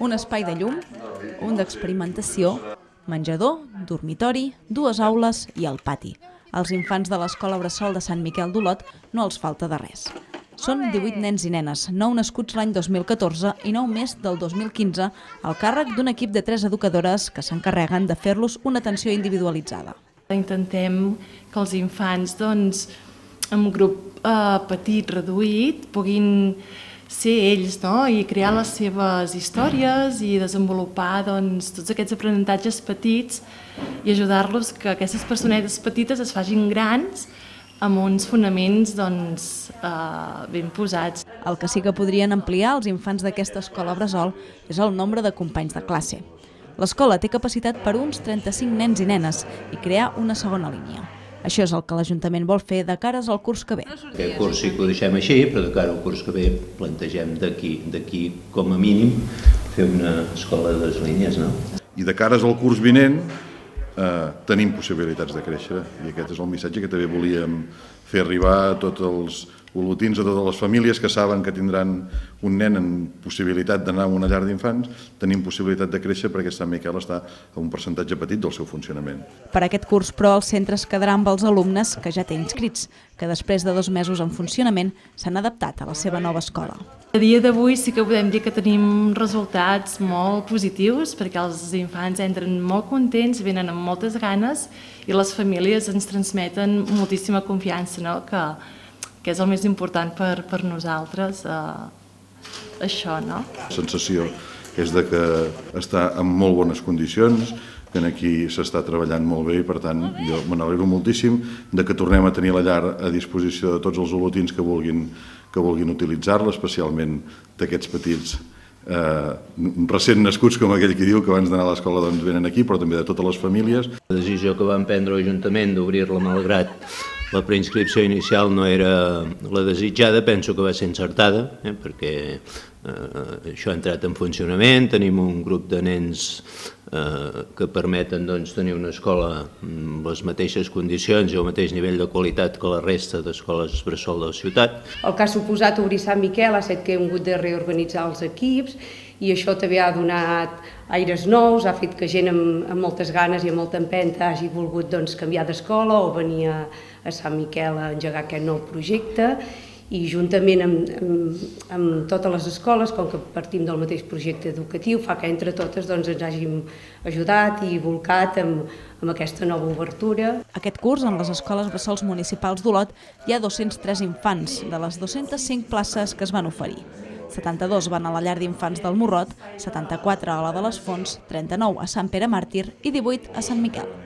un espai de llum, un d'experimentació, menjador, dormitori, dues aules i el pati. Als infants de l'Escola Bressol de Sant Miquel d'Olot no els falta de res. Són 18 nens i nenes, 9 nascuts l'any 2014 i 9 més del 2015, al càrrec d'un equip de 3 educadores que s'encarreguen de fer-los una atenció individualitzada. Intentem que els infants, doncs, en un grup petit, reduït, puguin ser ells, no?, i crear les seves històries i desenvolupar, doncs, tots aquests aprenentatges petits i ajudar-los que aquestes personetes petites es facin grans amb uns fonaments, doncs, ben posats. El que sí que podrien ampliar els infants d'aquesta escola bressol és el nombre de companys de classe. L'escola té capacitat per uns 35 nens i nenes i crear una segona línia. Això és el que l'Ajuntament vol fer de cares al curs que ve. Aquest curs sí que ho deixem així, però de cara al curs que ve plantegem d'aquí com a mínim fer una escola de dues línies, no? I de cares al curs vinent tenim possibilitats de créixer, i aquest és el missatge que també volíem fer arribar a tots els olotins, a totes les famílies que saben que tindran un nen en possibilitat d'anar a una llar d'infants, tenim possibilitat de créixer perquè Sant Miquel està a un percentatge petit del seu funcionament. Per aquest curs, però, el centre es quedarà amb els alumnes que ja té inscrits, que després de 2 mesos en funcionament s'han adaptat a la seva nova escola. A dia d'avui sí que podem dir que tenim resultats molt positius perquè els infants entren molt contents, venen amb moltes ganes i les famílies ens transmeten moltíssima confiança, no?, que és el més important per nosaltres, això, no? La sensació és de que està en molt bones condicions, que aquí s'està treballant molt bé i, per tant, jo me n'alegro moltíssim de que tornem a tenir la llar a disposició de tots els olotins que vulguin utilitzar-la, especialment d'aquests petits recent nascuts, com aquell que diu que abans d'anar a l'escola doncs venen aquí, però també de totes les famílies. La decisió que vam prendre l'Ajuntament d'obrir-la malgrat la preinscripció inicial no era la desitjada, penso que va ser encertada, perquè això ha entrat en funcionament, tenim un grup de nens que permeten tenir una escola amb les mateixes condicions i el mateix nivell de qualitat que la resta d'escoles bressol de la ciutat. El que ha suposat obrir Sant Miquel ha estat que hem hagut de reorganitzar els equips i això també ha donat aires nous, ha fet que gent amb moltes ganes i amb molta empenta hagi volgut canviar d'escola o venir a Sant Miquel a engegar aquest nou projecte. I juntament amb totes les escoles, com que partim del mateix projecte educatiu, fa que entre totes ens hàgim ajudat i volcat amb aquesta nova obertura. Aquest curs, en les escoles bressols municipals d'Olot, hi ha 203 infants, de les 205 places que es van oferir. 72 van a la llar d'infants del Morrot, 74 a la de les Fonts, 39 a Sant Pere Màrtir i 18 a Sant Miquel.